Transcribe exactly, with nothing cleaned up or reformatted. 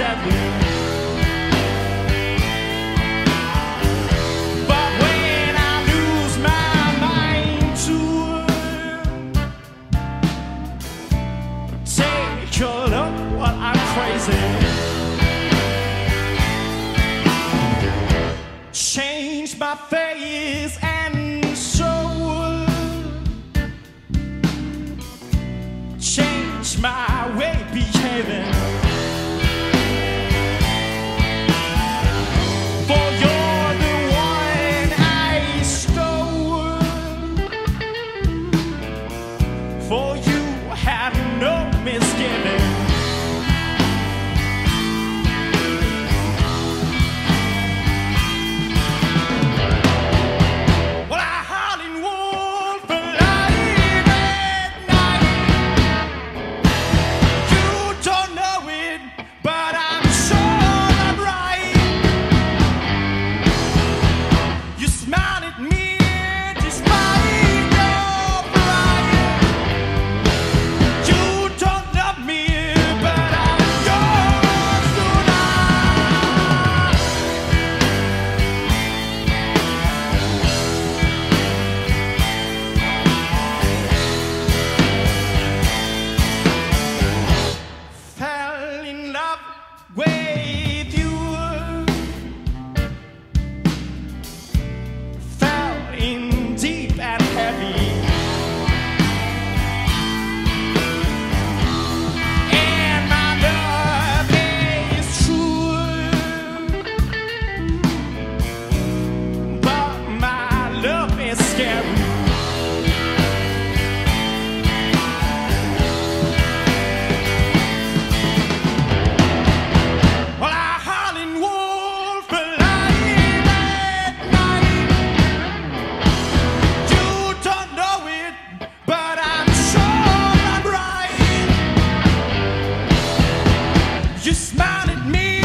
sadly. Change my face and soul, change my way behaving. For you're the one I stole, for you have no misgiving. You smile at me.